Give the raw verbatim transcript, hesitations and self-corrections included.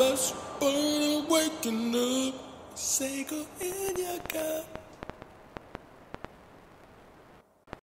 best part of waking up. Say go in your car.